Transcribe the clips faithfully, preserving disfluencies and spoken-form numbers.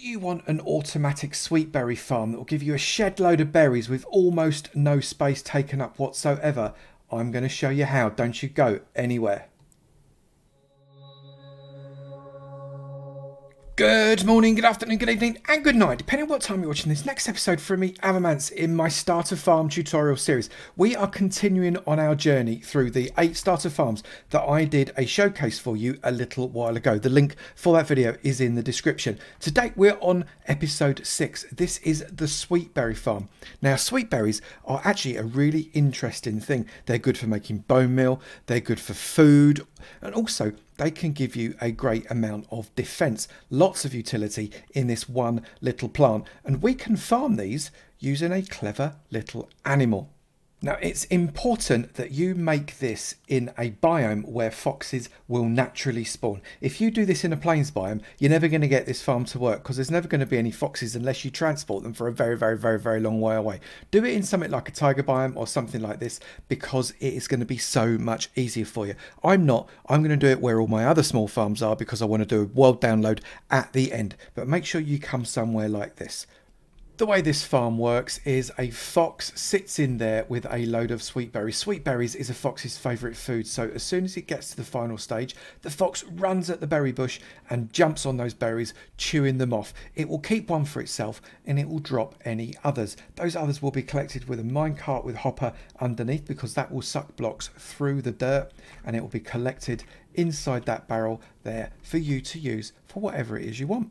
Do you want an automatic sweetberry farm that will give you a shed load of berries with almost no space taken up whatsoever? I'm going to show you how. Don't you go anywhere. Good morning, good afternoon, good evening and good night, depending on what time you're watching this. Next episode from me, Avomance, in my starter farm tutorial series. We are continuing on our journey through the eight starter farms that I did a showcase for you a little while ago. The link for that video is in the description. Today we're on episode six. This is the sweetberry farm. Now, sweetberries are actually a really interesting thing. They're good for making bone meal, they're good for food, and also they can give you a great amount of defense. Lots of utility in this one little plant, and we can farm these using a clever little animal. Now, it's important that you make this in a biome where foxes will naturally spawn. If you do this in a plains biome, you're never going to get this farm to work because there's never going to be any foxes unless you transport them for a very, very, very, very long way away. Do it in something like a tiger biome or something like this because it is going to be so much easier for you. I'm not. I'm going to do it where all my other small farms are because I want to do a world download at the end. But make sure you come somewhere like this. The way this farm works is a fox sits in there with a load of sweetberries. Sweetberries is a fox's favourite food, so as soon as it gets to the final stage, the fox runs at the berry bush and jumps on those berries, chewing them off. It will keep one for itself and it will drop any others. Those others will be collected with a minecart with hopper underneath because that will suck blocks through the dirt, and it will be collected inside that barrel there for you to use for whatever it is you want.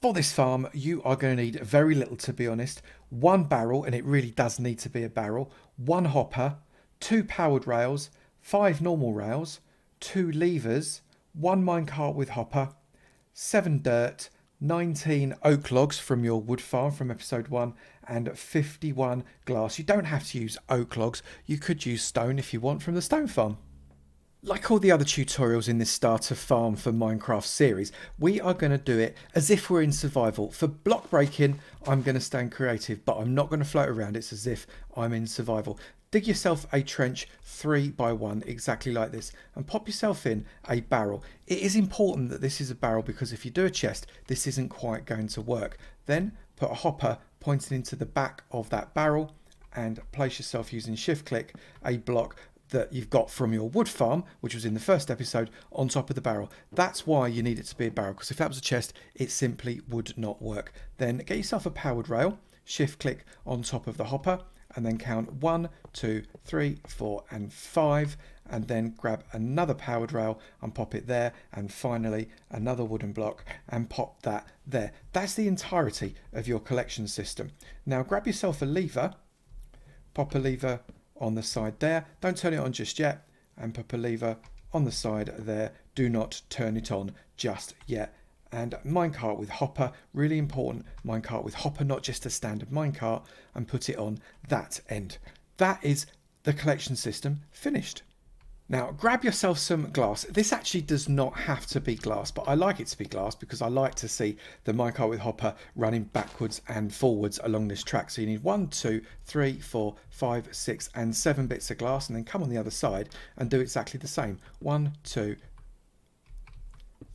For this farm, you are going to need very little, to be honest. One barrel, and it really does need to be a barrel, one hopper, two powered rails, five normal rails, two levers, one minecart with hopper, seven dirt, nineteen oak logs from your wood farm from episode one, and fifty-one glass. You don't have to use oak logs. You could use stone if you want from the stone farm. Like all the other tutorials in this starter farm for Minecraft series, we are going to do it as if we're in survival. For block breaking, I'm going to stand creative, but I'm not going to float around. It's as if I'm in survival. Dig yourself a trench three by one, exactly like this, and pop yourself in a barrel. It is important that this is a barrel because if you do a chest, this isn't quite going to work. Then put a hopper pointing into the back of that barrel and place yourself using shift click a block that you've got from your wood farm, which was in the first episode, on top of the barrel. That's why you need it to be a barrel, because if that was a chest, it simply would not work. Then get yourself a powered rail, shift click on top of the hopper, and then count one, two, three, four, and five, and then grab another powered rail and pop it there, and finally another wooden block and pop that there. That's the entirety of your collection system. Now grab yourself a lever, pop a lever on the side there, don't turn it on just yet, and pop a lever on the side there, do not turn it on just yet. And minecart with hopper, really important, minecart with hopper, not just a standard minecart, and put it on that end. That is the collection system finished. Now grab yourself some glass. This actually does not have to be glass, but I like it to be glass because I like to see the minecart with hopper running backwards and forwards along this track. So you need one, two, three, four, five, six, and seven bits of glass, and then come on the other side and do exactly the same. One, two,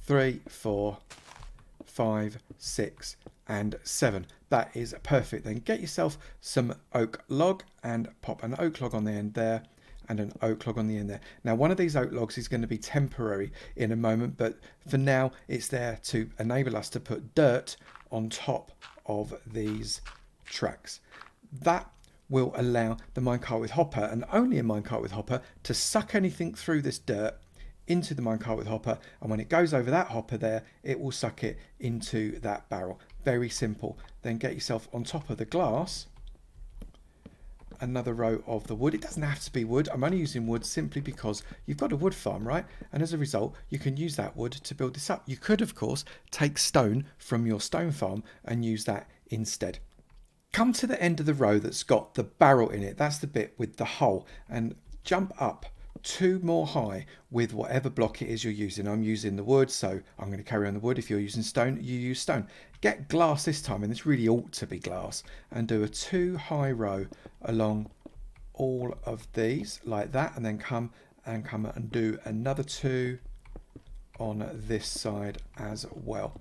three, four, five, six, and seven. That is perfect. Then get yourself some oak log and pop an oak log on the end there, and an oak log on the end there. Now, one of these oak logs is going to be temporary in a moment, but for now it's there to enable us to put dirt on top of these tracks. That will allow the minecart with hopper, and only a minecart with hopper, to suck anything through this dirt into the minecart with hopper, and when it goes over that hopper there, it will suck it into that barrel. Very simple. Then get yourself on top of the glass another row of the wood. It doesn't have to be wood. I'm only using wood simply because you've got a wood farm, right? And as a result, you can use that wood to build this up. You could, of course, take stone from your stone farm and use that instead. Come to the end of the row that's got the barrel in it. That's the bit with the hole, and jump up two more high with whatever block it is you're using. I'm using the wood, so I'm going to carry on the wood. If you're using stone, you use stone. Get glass this time, and this really ought to be glass, and do a two high row along all of these like that, and then come and come and do another two on this side as well.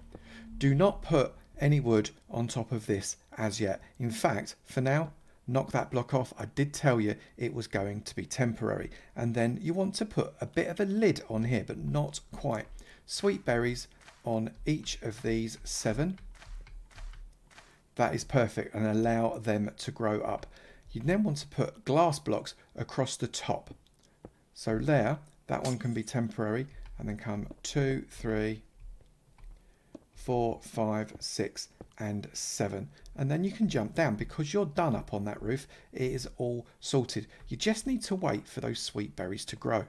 Do not put any wood on top of this as yet. In fact, for now, knock that block off. I did tell you it was going to be temporary. And then you want to put a bit of a lid on here, but not quite. Sweet berries on each of these seven. That is perfect, and allow them to grow up. You then want to put glass blocks across the top. So there, that one can be temporary, and then come two, three, four, five, six, and seven. And then you can jump down because you're done up on that roof. It is all sorted. You just need to wait for those sweet berries to grow.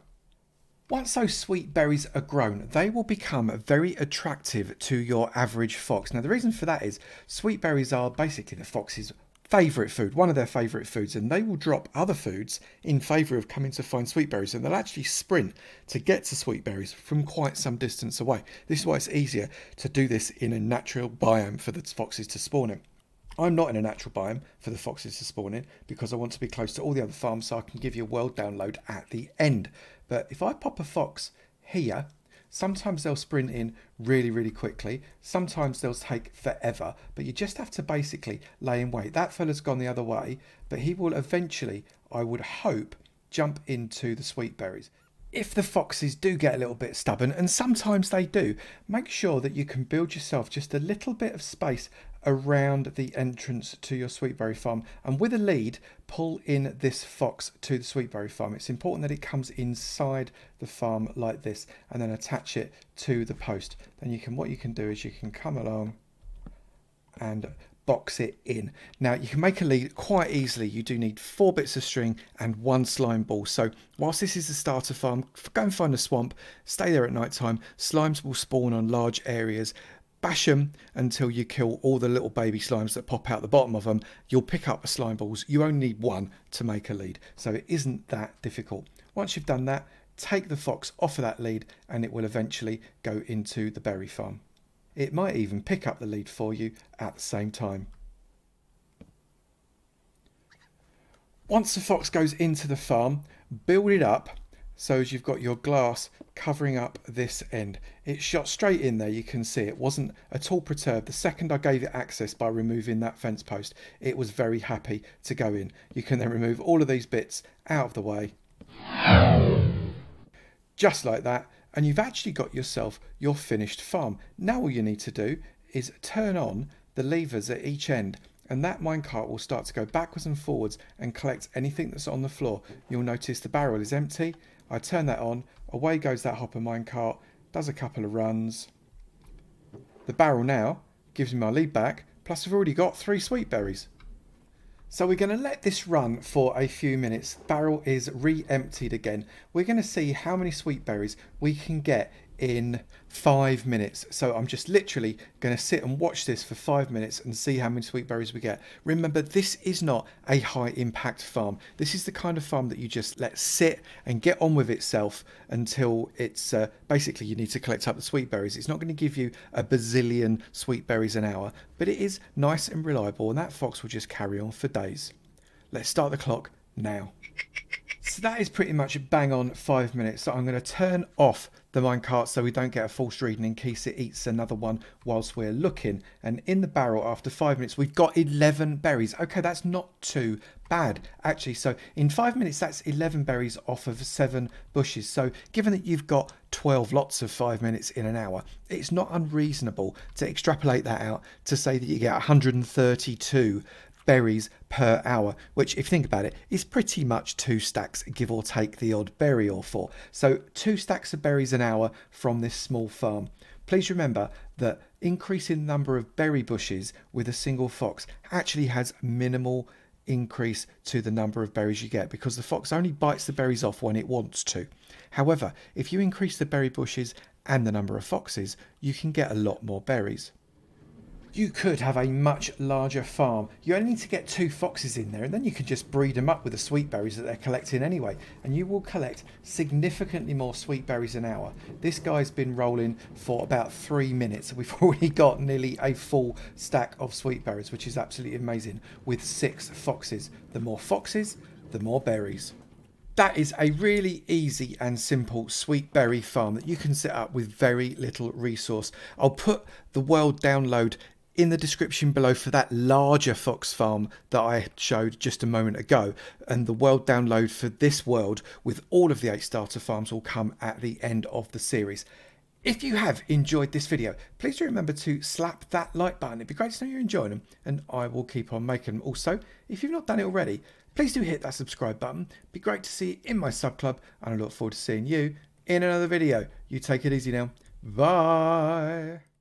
Once those sweet berries are grown, they will become very attractive to your average fox. Now, the reason for that is sweet berries are basically the fox's favourite food, one of their favourite foods, and they will drop other foods in favour of coming to find sweet berries, and they'll actually sprint to get to sweet berries from quite some distance away. This is why it's easier to do this in a natural biome for the foxes to spawn in. I'm not in a natural biome for the foxes to spawn in because I want to be close to all the other farms so I can give you a world download at the end. But if I pop a fox here, sometimes they'll sprint in really, really quickly. Sometimes they'll take forever, but you just have to basically lay in wait. That fella's gone the other way, but he will eventually, I would hope, jump into the sweet berries. If the foxes do get a little bit stubborn, and sometimes they do, make sure that you can build yourself just a little bit of space around the entrance to your sweetberry farm, and with a lead pull in this fox to the sweetberry farm. It's important that it comes inside the farm like this, and then attach it to the post. Then you can, what you can do is you can come along and box it in. Now, you can make a lead quite easily. You do need four bits of string and one slime ball. So whilst this is the starter farm, go and find a swamp, stay there at night time. Slimes will spawn on large areas. Bash them until you kill all the little baby slimes that pop out the bottom of them. You'll pick up a slime balls. You only need one to make a lead, so it isn't that difficult. Once you've done that, take the fox off of that lead and it will eventually go into the berry farm. It might even pick up the lead for you at the same time. Once the fox goes into the farm, build it up so as you've got your glass covering up this end. It shot straight in there, you can see it wasn't at all perturbed. The second I gave it access by removing that fence post, it was very happy to go in. You can then remove all of these bits out of the way. Just like that, and you've actually got yourself your finished farm. Now all you need to do is turn on the levers at each end, and that minecart will start to go backwards and forwards and collect anything that's on the floor. You'll notice the barrel is empty. I turn that on, away goes that hopper minecart, does a couple of runs. The barrel now gives me my lead back, plus I've already got three sweet berries. So we're going to let this run for a few minutes. Barrel is re-emptied again. We're going to see how many sweet berries we can get in five minutes. So I'm just literally going to sit and watch this for five minutes and see how many sweet berries we get. Remember, this is not a high impact farm. This is the kind of farm that you just let sit and get on with itself until it's uh, basically you need to collect up the sweet berries. It's not going to give you a bazillion sweet berries an hour, but it is nice and reliable, and that fox will just carry on for days. Let's start the clock now. So that is pretty much bang on five minutes. So I'm going to turn off the minecart so we don't get a false reading in case it eats another one whilst we're looking. And in the barrel after five minutes, we've got eleven berries. Okay, that's not too bad actually. So in five minutes, that's eleven berries off of seven bushes. So given that you've got twelve lots of five minutes in an hour, it's not unreasonable to extrapolate that out to say that you get one hundred thirty-two berries per hour, which if you think about it is pretty much two stacks, give or take the odd berry or four. So two stacks of berries an hour from this small farm. Please remember that increasing the number of berry bushes with a single fox actually has minimal increase to the number of berries you get, because the fox only bites the berries off when it wants to. However, if you increase the berry bushes and the number of foxes, you can get a lot more berries. You could have a much larger farm. You only need to get two foxes in there, and then you can just breed them up with the sweet berries that they're collecting anyway, and you will collect significantly more sweet berries an hour. This guy's been rolling for about three minutes. We've already got nearly a full stack of sweet berries, which is absolutely amazing, with six foxes. The more foxes, the more berries. That is a really easy and simple sweet berry farm that you can set up with very little resource. I'll put the world download in the description below for that larger fox farm that I showed just a moment ago, and the world download for this world with all of the eight starter farms will come at the end of the series. If you have enjoyed this video, please do remember to slap that like button. It'd be great to know you're enjoying them, and I will keep on making them. Also, if you've not done it already, please do hit that subscribe button. It'd be great to see you in my sub club, and I look forward to seeing you in another video. You take it easy now. Bye.